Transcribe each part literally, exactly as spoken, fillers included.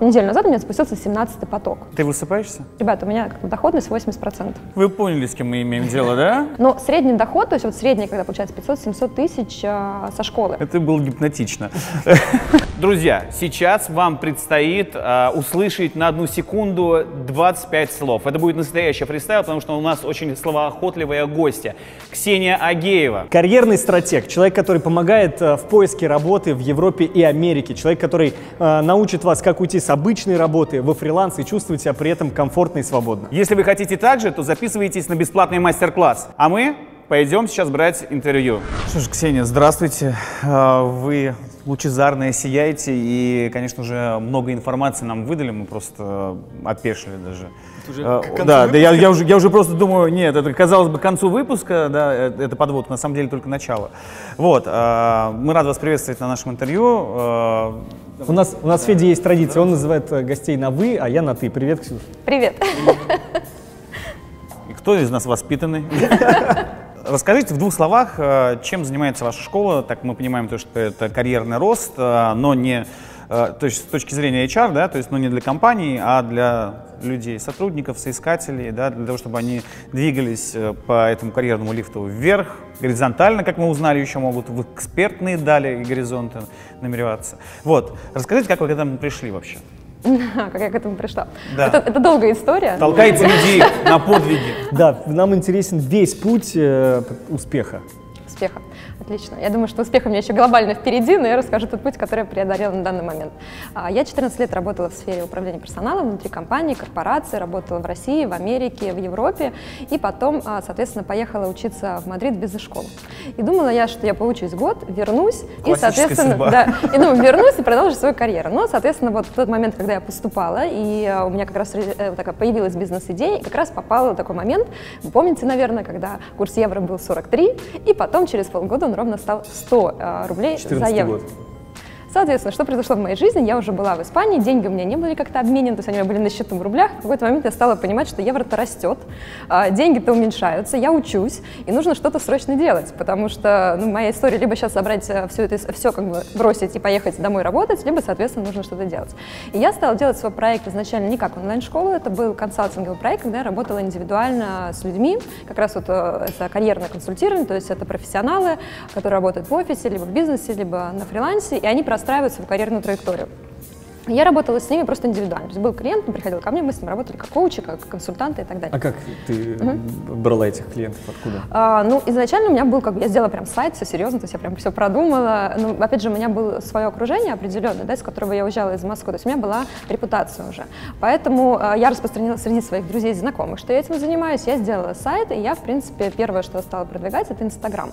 Неделю назад у меня запустился семнадцатый поток. Ты высыпаешься? Ребята, у меня как бы доходность восемьдесят процентов. Вы поняли, с кем мы имеем дело, да? Но средний доход, то есть вот средний, когда получается пятьсот-семьсот тысяч со школы. Это было гипнотично. Друзья, сейчас вам предстоит услышать на одну секунду двадцать пять слов. Это будет настоящий фристайл, потому что у нас очень словоохотливые гости. Ксения Агеева. Карьерный стратег, человек, который помогает в поиске работы в Европе и Америке. Человек, который научит вас, как уйти с обычной работы во фриланс и чувствовать себя при этом комфортно и свободно. Если вы хотите так же, то записывайтесь на бесплатный мастер-класс. А мы пойдем сейчас брать интервью. Что ж, Ксения, здравствуйте. Вы лучезарно сияете и, конечно же, много информации нам выдали, мы просто опешили даже. Уже да, да я, я, уже, я уже просто думаю, нет, это казалось бы к концу выпуска, да, это подводка, на самом деле только начало. Вот, э, мы рады вас приветствовать на нашем интервью. Э, у нас, у нас да, в Феде есть традиция, он называет гостей на «вы», а я на «ты». Привет, Ксюш. Привет. И кто из нас воспитанный? Расскажите в двух словах, чем занимается ваша школа. Так мы понимаем, то, что это карьерный рост, но не то есть, с точки зрения эйч ар, да, то есть, но не для компаний, а для людей, сотрудников, соискателей, да, для того, чтобы они двигались по этому карьерному лифту вверх, горизонтально, как мы узнали, еще могут в экспертные дали и горизонты намереваться. Вот. Расскажите, как вы к этому пришли вообще? Как я к этому пришла. Да. Это, это долгая история. Толкайте людей на подвиги. Да, нам интересен весь путь э, успеха. Успеха. Отлично. Я думаю, что успех у меня еще глобально впереди, но я расскажу тот путь, который я преодолела на данный момент. Я четырнадцать лет работала в сфере управления персоналом внутри компании, корпорации, работала в России, в Америке, в Европе, и потом, соответственно, поехала учиться в Мадрид в бизнес-школу. И думала я, что я поучусь год, вернусь и, соответственно, да, и думаю, вернусь и продолжу свою карьеру. Но, соответственно, вот в тот момент, когда я поступала, и у меня как раз такая появилась бизнес-идея, и как раз попала такой момент, вы помните, наверное, когда курс евро был сорок три, и потом через полгода он ровно стал сто рублей за евро. Соответственно, что произошло в моей жизни, я уже была в Испании, деньги у меня не были как-то обменены, то есть они были на счету в рублях. В какой-то момент я стала понимать, что евро-то растет, деньги-то уменьшаются, я учусь, и нужно что-то срочно делать, потому что ну, моя история либо сейчас собрать все это, все как бы бросить и поехать домой работать, либо, соответственно, нужно что-то делать. И я стала делать свой проект изначально не как онлайн-школа, это был консалтинговый проект, когда я работала индивидуально с людьми, как раз вот это карьерное консультирование, то есть это профессионалы, которые работают в офисе, либо в бизнесе, либо на фрилансе, и они просто устраиваться в карьерную траекторию. Я работала с ними просто индивидуально. То есть был клиент, он приходил ко мне, мы с ним работали как коучи, как консультанты и так далее. А как ты угу. брала этих клиентов? Откуда? А, ну, изначально у меня был, как бы, я сделала прям сайт, все серьезно, то есть я прям все продумала. Ну, опять же, у меня было свое окружение определенное, да, с которого я уезжала из Москвы, то есть у меня была репутация уже. Поэтому а, я распространила среди своих друзей и знакомых, что я этим занимаюсь. Я сделала сайт, и я, в принципе, первое, что стала продвигать, это Instagram.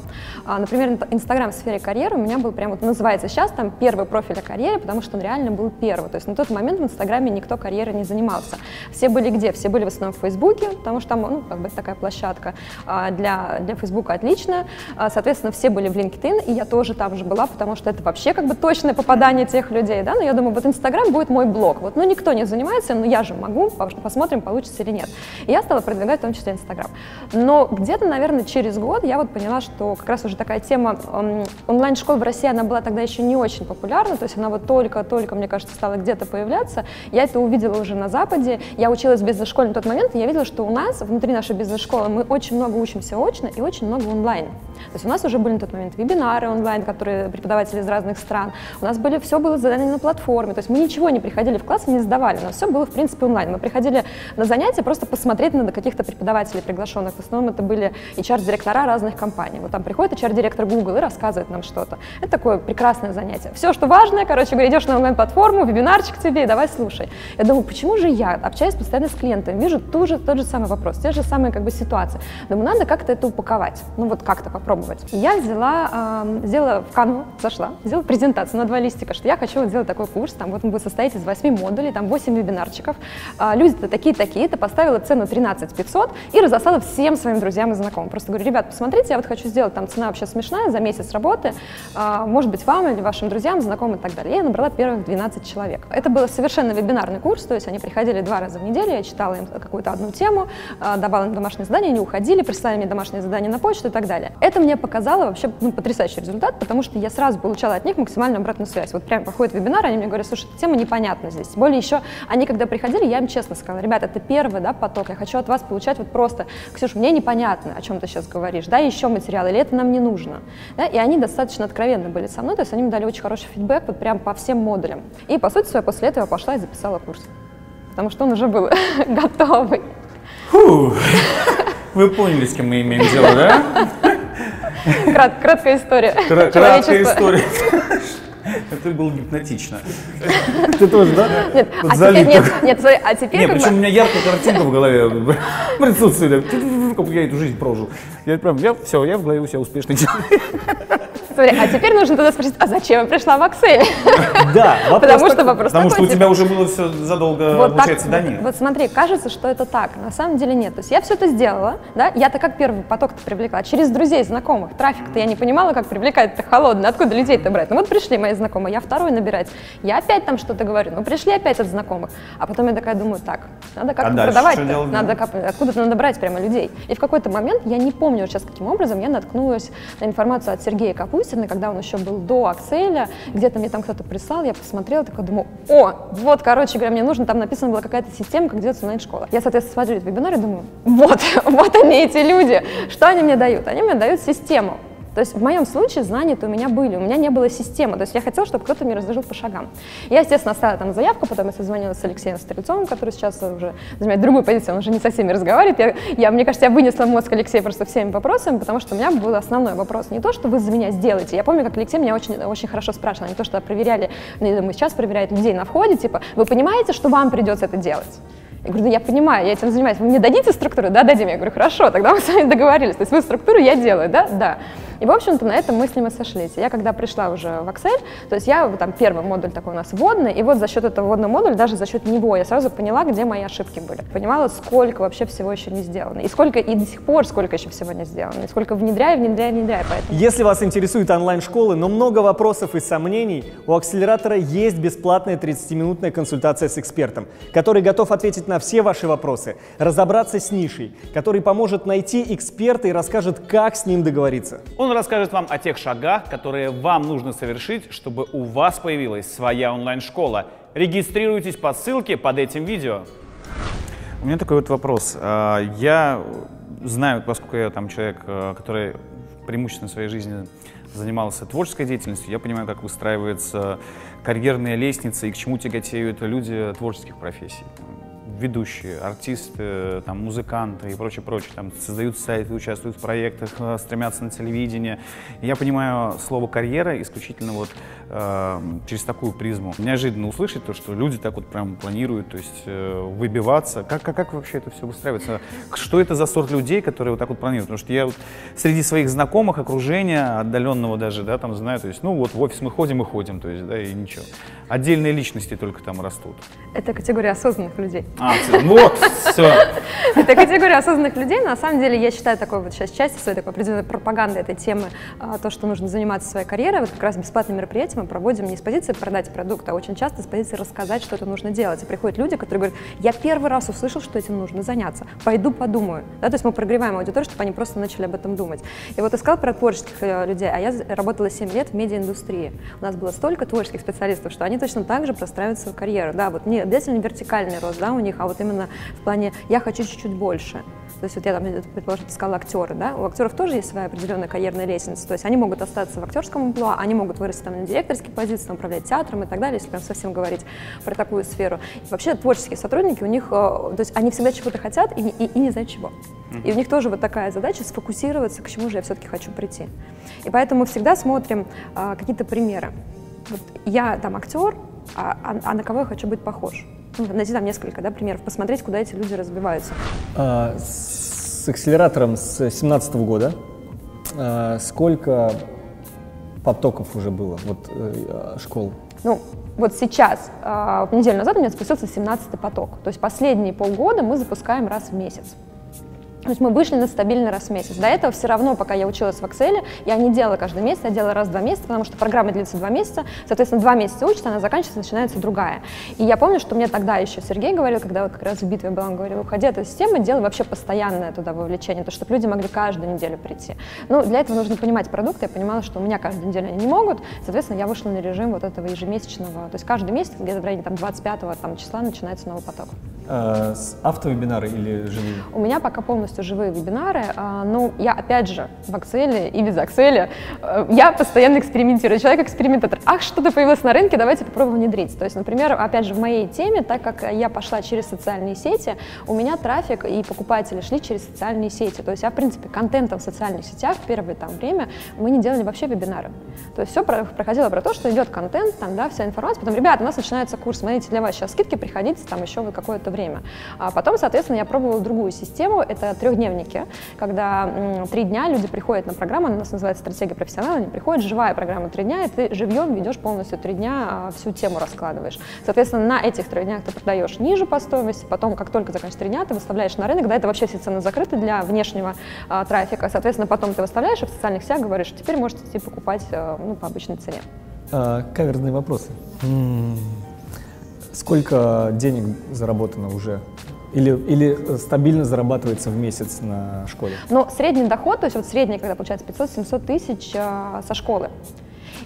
А, например, Instagram в сфере карьеры у меня был прям, вот называется сейчас, там, первый профиль о карьере, потому что он реально был первый. То есть на тот момент в Инстаграме никто карьерой не занимался. Все были где? Все были в основном в Фейсбуке, потому что там ну, как бы такая площадка для, для Фейсбука отличная. Соответственно, все были в LinkedIn, и я тоже там же была, потому что это вообще как бы точное попадание тех людей. Да? Но я думаю, вот Инстаграм будет мой блог. Вот, ну, никто не занимается, но я же могу, посмотрим, получится или нет. И я стала продвигать в том числе Инстаграм. Но где-то, наверное, через год я вот поняла, что как раз уже такая тема онлайн-школ в России, она была тогда еще не очень популярна, то есть она вот только-только, мне кажется, стала где-то появляться, я это увидела уже на Западе, я училась в бизнес-школе на тот момент, и я видела, что у нас, внутри нашей бизнес-школы, мы очень много учимся очно и очень много онлайн. То есть у нас уже были на тот момент вебинары онлайн, которые преподаватели из разных стран, у нас были, все было задание на платформе, то есть мы ничего не приходили в класс и не сдавали, но все было в принципе онлайн. Мы приходили на занятия просто посмотреть на каких-то преподавателей приглашенных, в основном это были эйч ар-директора разных компаний. Вот там приходит эйч ар-директор Google и рассказывает нам что-то. Это такое прекрасное занятие. Все, что важное, короче говоря, идешь на онлайн-платформу, вебинарчик тебе, и давай слушай. Я думаю, почему же я общаюсь постоянно с клиентами, вижу ту же, тот же самый вопрос, те же самые как бы ситуации. Думаю, надо как-то это упаковать, ну вот как-то попробовать. И я взяла, э, сделала в Canva, зашла, сделала презентацию на два листика, что я хочу сделать такой курс, там вот он будет состоять из восьми модулей, там восемь вебинарчиков, э, люди-то такие-такие-то, поставила цену тринадцать тысяч пятьсот и разослала всем своим друзьям и знакомым. Просто говорю, ребят, посмотрите, я вот хочу сделать, там цена вообще смешная, за месяц работы, э, может быть, вам или вашим друзьям, знакомым и так далее. Я набрала первых двенадцать человек. Это был совершенно вебинарный курс, то есть они приходили два раза в неделю, я читала им какую-то одну тему, давала им домашнее задание, они уходили, присылали мне домашнее задание на почту и так далее. Это мне показало вообще ну, потрясающий результат, потому что я сразу получала от них максимальную обратную связь. Вот прям проходит вебинар, они мне говорят, слушай, эта тема непонятна здесь. Более еще, они когда приходили, я им честно сказала, ребята, это первый да, поток, я хочу от вас получать вот просто, Ксюша, мне непонятно, о чем ты сейчас говоришь, да, еще материалы, или это нам не нужно. Да? И они достаточно откровенно были со мной, то есть они мне дали очень хороший фидбэк вот прям по всем модулям. И по сути своей после этого я пошла и записала курс, потому что он уже был готовый. Фу. Вы поняли, с кем мы имеем дело, да? Крат, краткая история. Кра- краткая история. Это было гипнотично. Ты тоже, да? Нет, вот а залип. Теперь, нет, нет, смотри, а теперь... Нет, причем у меня яркая картинка в голове присутствует. Я эту жизнь прожил. Я прям, я, все, я в голове у себя успешный человек. Смотри, а теперь нужно тогда спросить, а зачем я пришла в Аксель? Да, вопрос потому так, что, вопрос потому такой, что у тебя уже было все задолго, вот получается, так, да нет. Вот, вот смотри, кажется, что это так, на самом деле нет. То есть я все это сделала, да, я-то как первый поток-то привлекла? Через друзей, знакомых. Трафик-то я не понимала, как привлекать-то холодно, откуда людей-то брать? Ну вот пришли мои знакомые, я второй набирать, я опять там что-то говорю, ну пришли опять от знакомых. А потом я такая думаю, так, надо как-то а продавать, надо как, откуда-то надо брать прямо людей. И в какой-то момент, я не помню сейчас каким образом, я наткнулась на информацию от Сергея Капустина, когда он еще был до Акселя, где-то мне там кто-то прислал, я посмотрела, такая думаю, о, вот, короче говоря, мне нужно, там написана была какая-то система, как делать онлайн-школа. Я, соответственно, смотрю этот вебинар и думаю, вот, вот они, эти люди, что они мне дают? Они мне дают систему. То есть в моем случае знания-то у меня были, у меня не было системы, то есть я хотела, чтобы кто-то мне разложил по шагам. Я, естественно, оставила там заявку, потом я созвонилась с Алексеем Стрельцовым, который сейчас уже занимает другую позицию, он уже не со всеми разговаривает. Я, я, мне кажется, я вынесла мозг Алексея просто всеми вопросами, потому что у меня был основной вопрос не то, что вы за меня сделаете. Я помню, как Алексей меня очень, очень хорошо спрашивал, не то, что проверяли, ну, я думаю, сейчас проверяют людей на входе, типа, вы понимаете, что вам придется это делать? Я говорю, да я понимаю, я этим занимаюсь, вы мне дадите структуру? Да, дадим. Я говорю, хорошо, тогда мы с вами договорились, то есть вы структуру, я делаю, да? Да. И, в общем-то, на этом мы с ним и сошлись. Я когда пришла уже в Aксель, то есть я, там, первый модуль такой у нас вводный, и вот за счет этого вводного модуля, даже за счет него, я сразу поняла, где мои ошибки были. Понимала, сколько вообще всего еще не сделано, и сколько, и до сих пор сколько еще всего не сделано, и сколько внедряю, внедряю, внедряю, поэтому. Если вас интересуют онлайн-школы, но много вопросов и сомнений, у Акселератора есть бесплатная тридцатиминутная консультация с экспертом, который готов ответить на все ваши вопросы, разобраться с нишей, который поможет найти эксперта и расскажет, как с ним договориться. Он расскажет вам о тех шагах, которые вам нужно совершить, чтобы у вас появилась своя онлайн-школа. Регистрируйтесь по ссылке под этим видео. У меня такой вот вопрос. Я знаю, поскольку я там человек, который преимущественно в своей жизни занимался творческой деятельностью, я понимаю, как выстраивается карьерная лестница и к чему тяготеют люди творческих профессий. Ведущие, артисты, там, музыканты и прочее, прочее, там, создают сайты, участвуют в проектах, стремятся на телевидение. Я понимаю слово «карьера» исключительно вот э, через такую призму. Неожиданно услышать то, что люди так вот прям планируют, то есть э, выбиваться. Как, как, как вообще это все выстраивается? Что это за сорт людей, которые вот так вот планируют? Потому что я вот среди своих знакомых, окружения, отдаленного даже, да, там, знаю, то есть, ну, вот в офис мы ходим и ходим, то есть, да, и ничего. Отдельные личности только там растут. Это категория осознанных людей. Вот, все. Это категория осознанных людей. На самом деле, я считаю такой вот сейчас частью своей такой определенной пропаганды этой темы, то, что нужно заниматься своей карьерой. Вот как раз бесплатные мероприятия мы проводим не с позиции продать продукт, а очень часто с позиции рассказать, что это нужно делать. И приходят люди, которые говорят, я первый раз услышал, что этим нужно заняться. Пойду подумаю. Да, то есть мы прогреваем аудиторию, чтобы они просто начали об этом думать. И вот искал про творческих людей, а я работала семь лет в медиаиндустрии. У нас было столько творческих специалистов, что они точно так же простраивают свою карьеру. Да, вот не обязательно вертикальный рост, да, у них, а вот именно в плане «я хочу чуть-чуть больше». То есть вот я там, предположим, искала актера, да, у актеров тоже есть своя определенная карьерная лестница, то есть они могут остаться в актерском амплуа, они могут вырасти там на директорские позиции, управлять театром и так далее, если прям совсем говорить про такую сферу. И вообще творческие сотрудники, у них, то есть они всегда чего-то хотят и, и, и не знают чего. И у них тоже вот такая задача сфокусироваться, к чему же я все-таки хочу прийти. И поэтому мы всегда смотрим а, какие-то примеры. Вот я там актер, а, а, а на кого я хочу быть похож? Найти там несколько, да, примеров, посмотреть, куда эти люди развиваются. С акселератором с две тысячи семнадцатого года сколько потоков уже было, вот, школ? Ну, вот сейчас, неделю назад у меня запустился семнадцатый поток. То есть последние полгода мы запускаем раз в месяц. То есть мы вышли на стабильный раз в месяц. До этого все равно, пока я училась в Акселе, я не делала каждый месяц, я делала раз в два месяца, потому что программа длится два месяца, соответственно, два месяца учится, она заканчивается, начинается другая. И я помню, что мне тогда еще Сергей говорил, когда вот как раз в битве была, он говорил, уходи от этой системы, делай вообще постоянное туда вовлечение, то, чтобы люди могли каждую неделю прийти. Ну, для этого нужно понимать продукт, я понимала, что у меня каждую неделю они не могут, соответственно, я вышла на режим вот этого ежемесячного, то есть каждый месяц, где-то в районе там, двадцать пятого там, числа начинается новый поток. А, автовебинары или живые? У меня пока полностью живые вебинары, а, ну, я опять же в Акселе и без Акселя, а, я постоянно экспериментирую, человек-экспериментатор, ах, что-то появилось на рынке, давайте попробуем внедрить, то есть, например, опять же в моей теме, так как я пошла через социальные сети, у меня трафик и покупатели шли через социальные сети, то есть я, в принципе, контентом в социальных сетях в первое там время мы не делали вообще вебинары, то есть все проходило про то, что идет контент, там, да, вся информация, потом, ребят, у нас начинается курс, смотрите, для вас сейчас скидки, приходите, там, еще вы какое-то время. А потом, соответственно, я пробовала другую систему, это трехдневники, когда м, три дня люди приходят на программу, она у нас называется «Стратегия профессионала», они приходят, живая программа три дня, и ты живьем ведешь полностью три дня, а, всю тему раскладываешь. Соответственно, на этих трех днях ты продаешь ниже по стоимости, потом, как только заканчиваешь три дня, ты выставляешь на рынок, да, это вообще все цены закрыты для внешнего а, трафика, соответственно, потом ты выставляешь и в социальных сетях говоришь, теперь можете идти покупать а, ну, по обычной цене. А, каверзные вопросы. Сколько денег заработано уже? Или, или стабильно зарабатывается в месяц на школе? Ну, средний доход, то есть вот средний, когда получается пятьсот-семьсот тысяч а, со школы.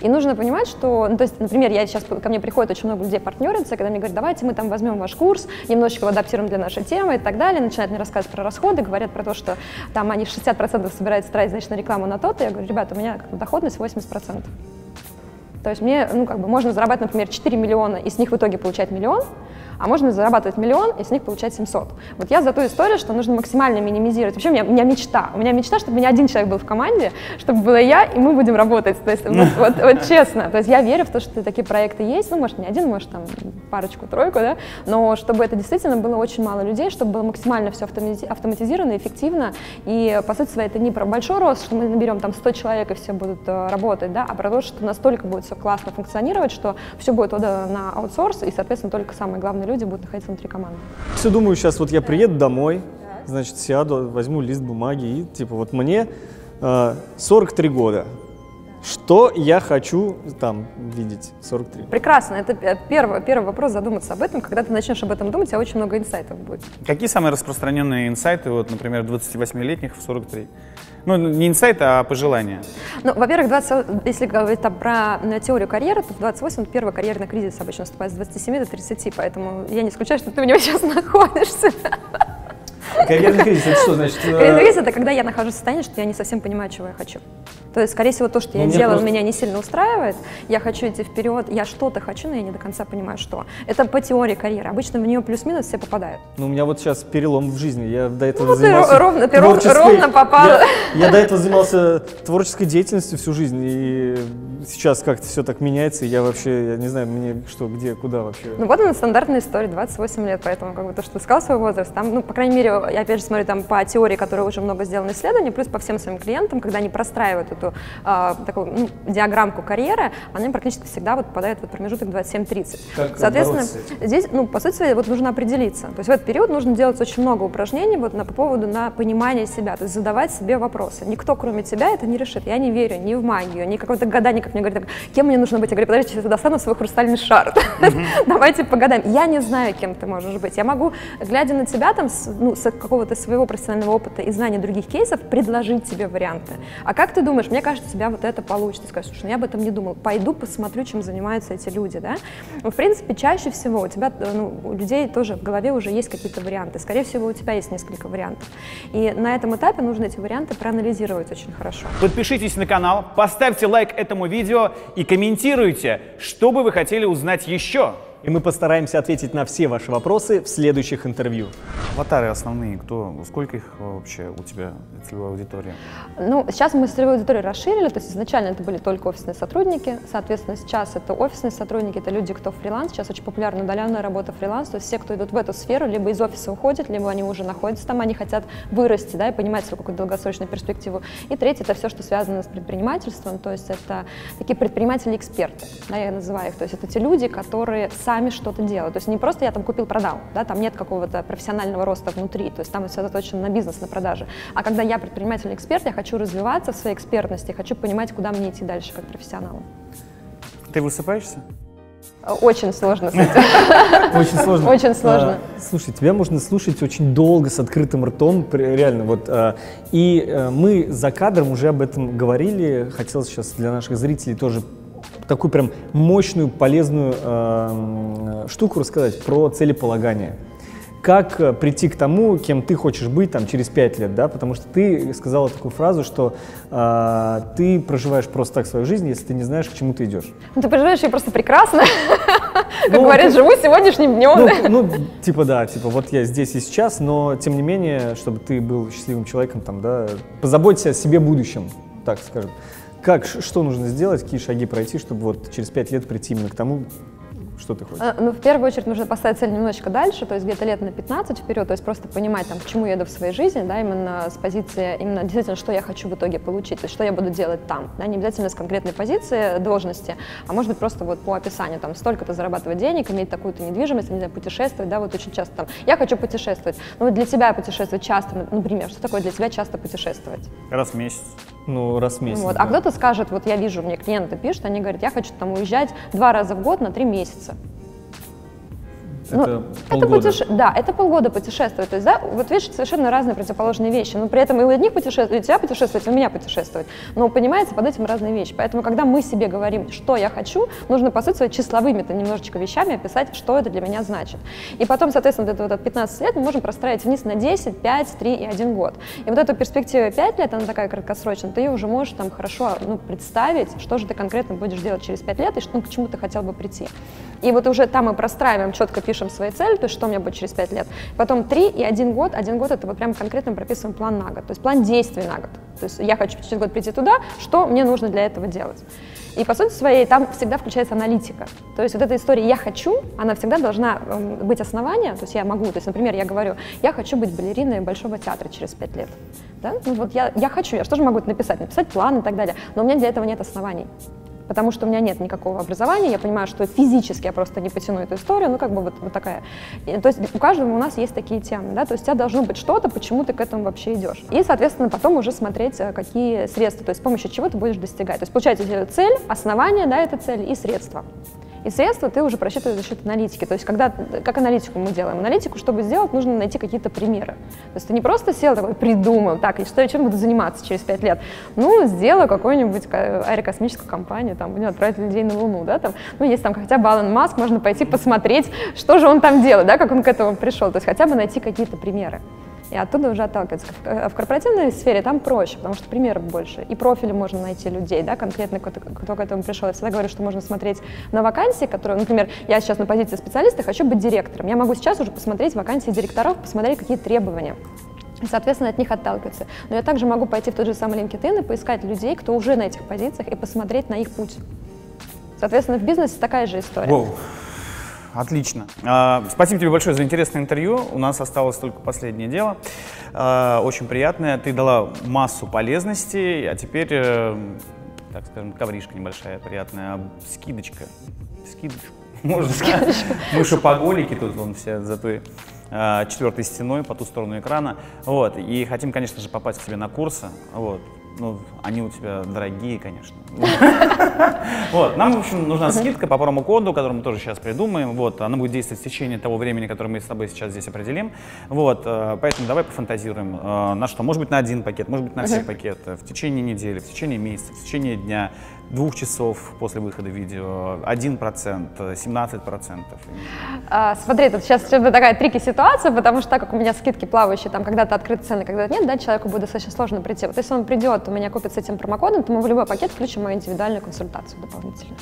И нужно понимать, что, ну, то есть, например, я сейчас, ко мне приходит очень много людей партнериться, когда мне говорят, давайте мы там возьмем ваш курс, немножечко адаптируем для нашей темы и так далее, начинают мне рассказывать про расходы, говорят про то, что там они шестьдесят процентов собираются тратить, значит, на рекламу на то-то, я говорю, ребята, у меня доходность восемьдесят процентов. То есть мне, ну, как бы можно зарабатывать, например, четыре миллиона и с них в итоге получать миллион, а можно зарабатывать миллион и с них получать семьсот. Вот я за ту историю, что нужно максимально минимизировать. Вообще у меня, у меня мечта. У меня мечта, чтобы у меня один человек был в команде, чтобы была я, и мы будем работать. То есть, вот, вот, вот честно. То есть я верю в то, что такие проекты есть. Ну, может, не один, может, там парочку-тройку, да. Но чтобы это действительно было очень мало людей, чтобы было максимально все автоматизировано, эффективно. И, по сути своей, это не про большой рост, что мы наберем там сто человек, и все будут работать, да, а про то, что настолько будет все классно функционировать, что все будет отдано на аутсорс, и, соответственно, только самые главные люди будут находиться внутри команды. Все думаю, сейчас вот я приеду домой, значит, сяду, возьму лист бумаги, и, типа, вот мне э, сорок три года. Что я хочу там видеть сорок три? Прекрасно. Это первый, первый вопрос задуматься об этом. Когда ты начнешь об этом думать, у тебя очень много инсайтов будет. Какие самые распространенные инсайты, вот, например, двадцативосьмилетних в сорок три? Ну, не инсайт, а пожелания. Ну, во-первых, если говорить там, про теорию карьеры, то в двадцать восемь первый карьерный кризис обычно наступает с двадцати семи до тридцати, поэтому я не исключаю, что ты у него сейчас находишься. Карьерный кризис — это что значит? Карьерный кризис — это когда я нахожусь в состоянии, что я не совсем понимаю, чего я хочу. То есть, скорее всего, то, что я делаю, меня не сильно устраивает. Я хочу идти вперед, я что-то хочу, но я не до конца понимаю, что. Это по теории карьеры. Обычно в нее плюс-минус все попадают. Ну, у меня вот сейчас перелом в жизни. Я до этого ну, занимался ты ровно, ты творческой... ровно попала. Я, я до этого занимался творческой деятельностью всю жизнь, и сейчас как-то все так меняется, и я вообще, я не знаю, мне что, где, куда вообще. Ну, вот она стандартная история, двадцать восемь лет, поэтому как бы то, что ты сказал свой возраст, там, ну, по крайней мере, я опять же смотрю там по теории, которая уже много сделано исследований, плюс по всем своим клиентам, когда они простраивают эту а, такую ну, диаграммку карьеры, она практически всегда вот попадает в промежуток двадцать семь — тридцать. Соответственно, здесь, ну, по сути, вот нужно определиться. То есть в этот период нужно делать очень много упражнений вот на, по поводу на понимание себя, то есть задавать себе вопросы. Никто, кроме тебя, это не решит. Я не верю ни в магию, ни какой-то гадание, как мне говорят, кем мне нужно быть? Я говорю, подождите, я достану свой хрустальный шар. Давайте погадаем. Я не знаю, кем ты можешь быть. Я могу, глядя на тебя там, ну, с какого-то своего профессионального опыта и знания других кейсов, предложить тебе варианты. А как ты думаешь, мне кажется, у тебя вот это получится. Ты скажешь, слушай, ну, я об этом не думал. Пойду посмотрю, чем занимаются эти люди, да? Но, в принципе, чаще всего у тебя, ну, у людей тоже в голове уже есть какие-то варианты. Скорее всего, у тебя есть несколько вариантов. И на этом этапе нужно эти варианты проанализировать очень хорошо. Подпишитесь на канал, поставьте лайк этому видео и комментируйте, что бы вы хотели узнать еще. И мы постараемся ответить на все ваши вопросы в следующих интервью. Аватары основные, кто, сколько их вообще у тебя целевая аудитория? Ну, сейчас мы целевую аудиторию расширили, то есть изначально это были только офисные сотрудники, соответственно, сейчас это офисные сотрудники, это люди, кто фриланс, сейчас очень популярна удаленная работа фриланс, то есть все, кто идут в эту сферу, либо из офиса уходят, либо они уже находятся там, они хотят вырасти, да, и понимать свою какую-то долгосрочную перспективу. И третье, это все, что связано с предпринимательством, то есть это такие предприниматели-эксперты, да, я называю их, то есть это те люди, которые сами сами что-то делают. То есть не просто я там купил-продал, да, там нет какого-то профессионального роста внутри, то есть там все заточено на бизнес, на продажи. А когда я предприниматель-эксперт, я хочу развиваться в своей экспертности, хочу понимать, куда мне идти дальше как профессионалу. Ты высыпаешься? Очень сложно с этим. Очень сложно. Очень сложно. А, слушай, тебя можно слушать очень долго, с открытым ртом, реально. Вот, а, и а, мы за кадром уже об этом говорили. Хотелось сейчас для наших зрителей тоже такую прям мощную, полезную а, штуку рассказать про целеполагание. Как прийти к тому, кем ты хочешь быть там, через пять лет, да? Потому что ты сказала такую фразу, что э, ты проживаешь просто так свою жизнь, если ты не знаешь, к чему ты идешь. Ну, ты проживаешь ее просто прекрасно. Как говорят, живу сегодняшним днем. Ну, типа да, типа вот я здесь и сейчас, но тем не менее, чтобы ты был счастливым человеком, там, да, позаботься о себе будущем, так скажем. Как, что нужно сделать, какие шаги пройти, чтобы вот через пять лет прийти именно к тому, что ты хочешь? Ну, в первую очередь нужно поставить цель немножечко дальше, то есть где-то лет на пятнадцать вперед, то есть просто понимать, там, к чему я иду в своей жизни, да, именно с позиции, именно действительно, что я хочу в итоге получить, то есть что я буду делать там, да, не обязательно с конкретной позиции должности, а может быть просто вот по описанию, там, столько-то зарабатывать денег, иметь такую-то недвижимость, не знаю, путешествовать, да, вот очень часто там, я хочу путешествовать, ну, для тебя путешествовать часто, например, что такое для тебя часто путешествовать? Раз в месяц. Ну, раз в месяц. Вот. Да. А кто-то скажет, вот я вижу, мне клиенты пишут, они говорят, я хочу там уезжать два раза в год на три месяца. Это, ну, это путеше... Да, это полгода путешествовать. То есть, да, вот видишь, совершенно разные противоположные вещи. Но при этом и у одних путешествовать, и у тебя путешествовать, и у меня путешествовать. Но понимаете, под этим разные вещи. Поэтому, когда мы себе говорим, что я хочу, нужно, по сути, числовыми-то немножечко вещами описать, что это для меня значит. И потом, соответственно, вот это вот от пятнадцати лет мы можем простраивать вниз на десять, пять, три и один год. И вот эту перспективу пять лет, она такая краткосрочная, ты ее уже можешь там хорошо, ну, представить, что же ты конкретно будешь делать через пять лет и что, ну, к чему ты хотел бы прийти. И вот уже там мы простраиваем, четко пишем свои цели, то есть что у меня будет через пять лет. Потом три и один год. Один год это вот прям конкретно прописываем план на год, то есть план действий на год. То есть я хочу через год прийти туда, что мне нужно для этого делать. И по сути своей там всегда включается аналитика. То есть вот эта история «я хочу», она всегда должна быть основание, то есть я могу, то есть, например, я говорю, я хочу быть балериной Большого театра через пять лет. Да? Ну вот я, я хочу, я что же могу это написать? Написать план и так далее, но у меня для этого нет оснований. Потому что у меня нет никакого образования, я понимаю, что физически я просто не потяну эту историю, ну как бы вот, вот такая. То есть у каждого у нас есть такие темы, да, то есть у тебя должно быть что-то, почему ты к этому вообще идешь. И, соответственно, потом уже смотреть, какие средства, то есть с помощью чего ты будешь достигать. То есть получается цель, основание, да, этой цели и средства. И средства ты уже просчитываешь за счет аналитики. То есть, когда, как аналитику мы делаем? Аналитику, чтобы сделать, нужно найти какие-то примеры. То есть ты не просто сел такой, придумал, так, и что я чем буду заниматься через пять лет? Ну, сделаю какую-нибудь аэрокосмическую компанию, там, будем отправить людей на Луну, да, там. Ну, есть там хотя бы Elon Musk, можно пойти посмотреть, что же он там делает, да, как он к этому пришел. То есть хотя бы найти какие-то примеры. И оттуда уже отталкиваться. В корпоративной сфере там проще, потому что примеров больше. И профили можно найти людей, да, конкретно кто, кто к этому пришел. Я всегда говорю, что можно смотреть на вакансии, которые, например, я сейчас на позиции специалиста, хочу быть директором. Я могу сейчас уже посмотреть вакансии директоров, посмотреть, какие требования. Соответственно, от них отталкиваться. Но я также могу пойти в тот же самый LinkedIn и поискать людей, кто уже на этих позициях, и посмотреть на их путь. Соответственно, в бизнесе такая же история. Wow. Отлично. Спасибо тебе большое за интересное интервью. У нас осталось только последнее дело. Очень приятное. Ты дала массу полезностей, а теперь, так скажем, ковришка небольшая, приятная. Скидочка. Скидочку. Можно сказать. Мы шопоголики тут, вон все за той четвертой стеной, по ту сторону экрана. Вот. И хотим, конечно же, попасть к тебе на курсы. Вот. Ну, они у тебя дорогие, конечно. Вот, нам, в общем, нужна скидка по промокоду, который мы тоже сейчас придумаем. Вот, она будет действовать в течение того времени, которое мы с тобой сейчас здесь определим. Вот, поэтому давай пофантазируем на что. Может быть, на один пакет, может быть, на все пакеты. В течение недели, в течение месяца, в течение дня, двух часов после выхода видео, один процент, семнадцать процентов. А, смотри, тут сейчас такая трики ситуация, потому что так как у меня скидки плавающие, там когда-то открыты цены, когда-то нет, да, человеку будет достаточно сложно прийти. Вот если он придет, у меня купит с этим промокодом, то мы в любой пакет включим мою индивидуальную консультацию дополнительно.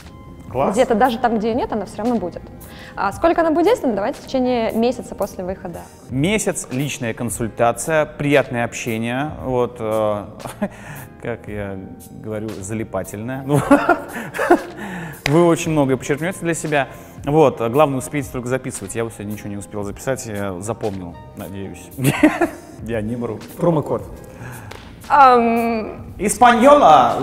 Класс. Где-то даже там, где ее нет, она все равно будет. А сколько она будет действовать, давайте в течение месяца после выхода. Месяц, личная консультация, приятное общение, вот, э, как я говорю, залипательное. Вы очень многое почерпнете для себя. Вот, главное, успейте только записывать. Я вот сегодня ничего не успел записать, я запомнил, надеюсь. Я не вру. Промокод. Испаньола!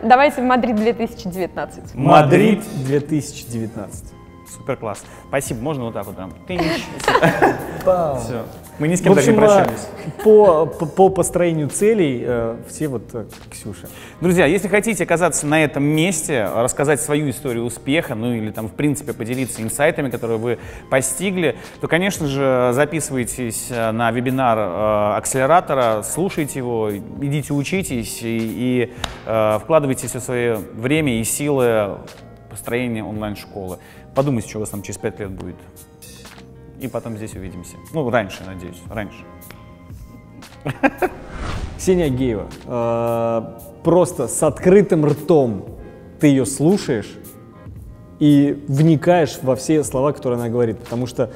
Давайте в Мадрид две тысячи девятнадцать. Мадрид две тысячи девятнадцать. Супер класс. Спасибо. Можно вот так вот прям. Все. Мы ни с кем даже не прощались. По, по, по построению целей э, все вот э, Ксюша. Друзья, если хотите оказаться на этом месте, рассказать свою историю успеха, ну или там в принципе поделиться инсайтами, которые вы постигли, то, конечно же, записывайтесь на вебинар э, Акселератора, слушайте его, идите учитесь и, и э, вкладывайте все свое время и силы в построение онлайн-школы. Подумайте, что у вас там через пять лет будет. И потом здесь увидимся. Ну, раньше, надеюсь, раньше. Ксения Агеева, э, просто с открытым ртом ты ее слушаешь и вникаешь во все слова, которые она говорит, потому что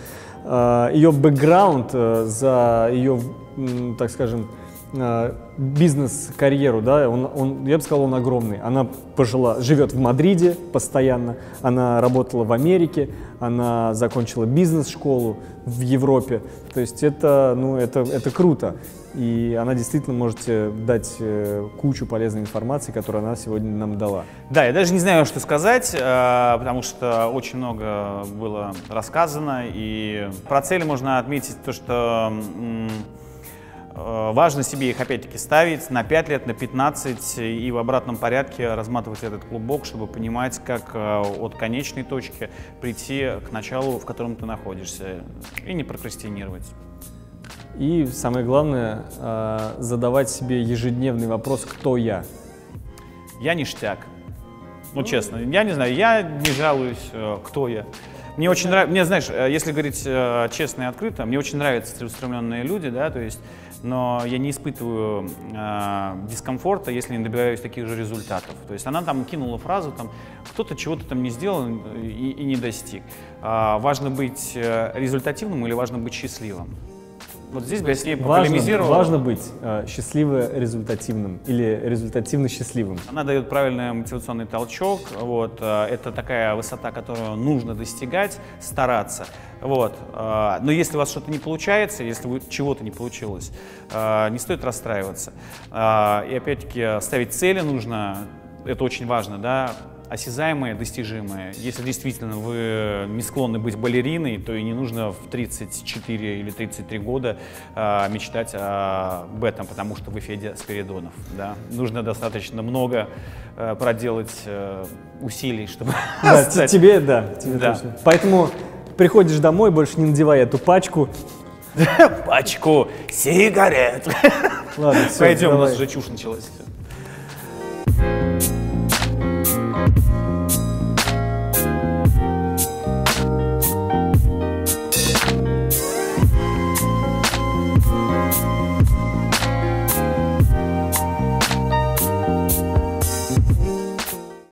э, ее бэкграунд э, за ее, э, так скажем, э, бизнес-карьеру, да, он, он, я бы сказал, он огромный. Она пожила, живет в Мадриде постоянно, она работала в Америке, она закончила бизнес-школу в Европе. То есть это, ну, это, это круто. И она действительно может дать кучу полезной информации, которую она сегодня нам дала. Да, я даже не знаю, что сказать, потому что очень много было рассказано. И про цели можно отметить то, что... важно себе их, опять-таки, ставить на пять лет, на пятнадцать и в обратном порядке разматывать этот клубок, чтобы понимать, как от конечной точки прийти к началу, в котором ты находишься, и не прокрастинировать. И самое главное, задавать себе ежедневный вопрос «Кто я?». Я ништяк. Ну, честно, я не знаю, я не жалуюсь, кто я. Мне очень нравится, мне, знаешь, если говорить честно и открыто, мне очень нравятся целеустремленные люди, да, то есть, но я не испытываю э, дискомфорта, если не добиваюсь таких же результатов. То есть она там кинула фразу, там, кто-то чего-то там не сделал и, и не достиг. А, важно быть результативным или важно быть счастливым? Вот здесь бы я с ней пополемизировал. Важно быть э, счастливо-результативным или результативно-счастливым. Она дает правильный мотивационный толчок. Вот, э, это такая высота, которую нужно достигать, стараться. Вот, э, но если у вас что-то не получается, если вы чего-то не получилось, э, не стоит расстраиваться. Э, и опять-таки ставить цели нужно, это очень важно, да? Осязаемые, достижимые. Если действительно вы не склонны быть балериной, то и не нужно в тридцать четыре или тридцать три года э, мечтать об этом, потому что вы Федя Спиридонов. Да? Нужно достаточно много э, проделать э, усилий, чтобы... Да, тебе, да, тебе да. Точно. Поэтому приходишь домой, больше не надевай эту пачку. Пачку сигарет. Ладно, все, пойдем, давай. У нас уже чушь началась.